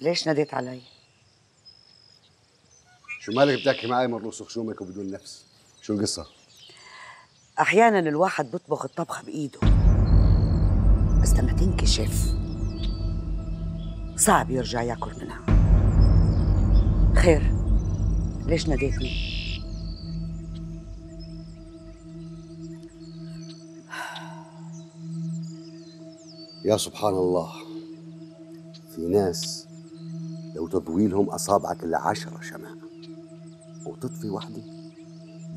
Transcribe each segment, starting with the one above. ليش ناديت علي؟ شو مالك بتحكي معي مرلوس وخشومك وبدون نفس؟ شو القصة؟ أحياناً الواحد بطبخ الطبخة بإيده بس لما تنكشف صعب يرجع ياكل منها. خير، ليش ناديتني؟ يا سبحان الله، في ناس لو تطويلهم أصابعك ال10 شمعة وتطفي واحدة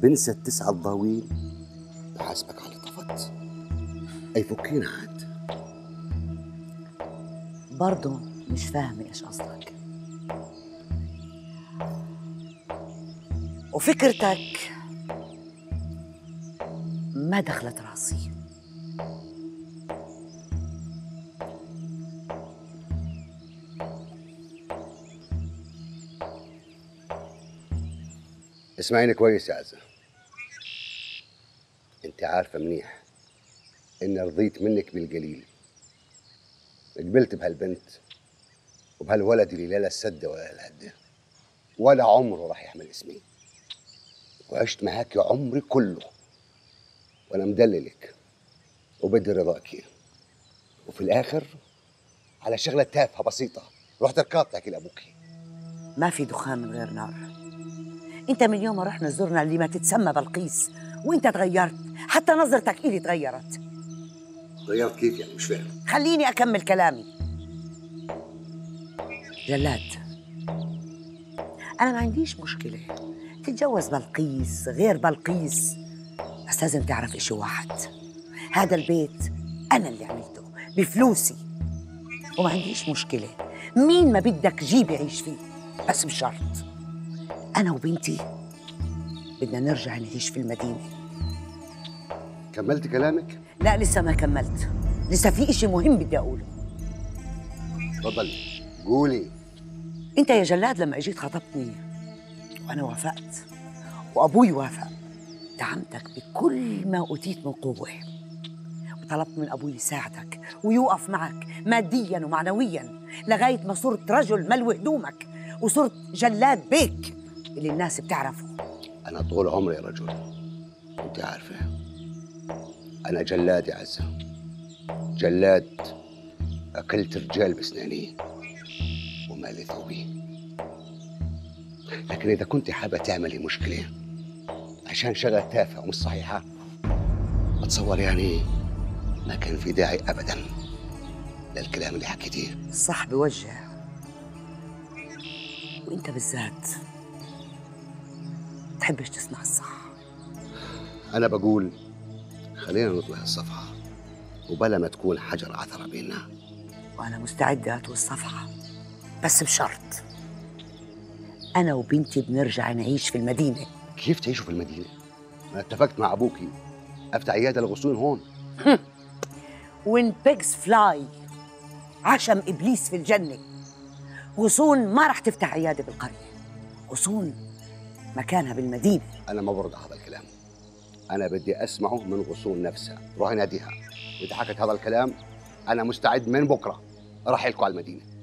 بنسى ال9 الضويل بحاسبك على طفت. أي فكينا عاد برضه مش فاهمة إيش قصدك. وفكرتك ما دخلت راسي. اسمعيني كويس يا عزة، انت عارفة منيح اني رضيت منك بالقليل. قبلت بهالبنت وبهالولد اللي لا السدة ولا الهدة ولا عمره راح يحمل اسمي، وعشت معاك عمري كله وانا مدللك وبدي رضاك، وفي الاخر على شغله تافهه بسيطه رحت ركضت احكي لابوكي. ما في دخان من غير نار. انت من يوم ما رحنا زرنا اللي ما تتسمى بلقيس وانت تغيرت، حتى نظرتك إلي تغيرت. تغيرت كيف يعني؟ مش فاهم. خليني اكمل كلامي. جلاد، انا ما عنديش مشكله تتجوز بلقيس غير بلقيس، بس لازم تعرف إشي واحد، هذا البيت أنا اللي عملته بفلوسي وما عنديش مشكلة مين ما بدك جيب يعيش فيه، بس بشرط أنا وبنتي بدنا نرجع نعيش في المدينة. كملت كلامك؟ لا لسه ما كملت، لسه في إشي مهم بدي أقوله. تفضلي قولي. أنت يا جلاد لما إجيت خطبتني وأنا وافقت وأبوي وافق، دعمتك بكل ما أوتيت من قوة وطلبت من أبوي يساعدك ويوقف معك مادياً ومعنوياً لغاية ما صرت رجل ملوي هدومك وصرت جلاد بيك اللي الناس بتعرفه. أنا طول عمري يا رجل أنت عارفة أنا جلاد يا عزة، جلاد أكلت رجال بأسناني ومالي ثوبي. لكن إذا كنت حابة تعملي مشكلة عشان شغلة تافهة ومش صحيحة أتصور يعني ما كان في داعي أبداً للكلام اللي حكيتيه. الصح بوجه، وإنت بالذات تحبش تسمع الصح. أنا بقول خلينا نطلع الصفحة وبلا ما تكون حجر عثرة بيننا. وأنا مستعدة أطوي الصفحة بس بشرط أنا وبنتي بنرجع نعيش في المدينة. كيف تعيشوا في المدينة؟ أنا اتفقت مع أبوكي أفتح عيادة للغصون هون. وين بيجز فلاي، عشم إبليس في الجنة. غصون ما رح تفتح عيادة بالقرية، غصون مكانها بالمدينة. أنا ما برضى هذا الكلام، أنا بدي أسمعه من غصون نفسها. روحي ناديها، إذا حكت هذا الكلام أنا مستعد من بكرة أرحلكم على المدينة.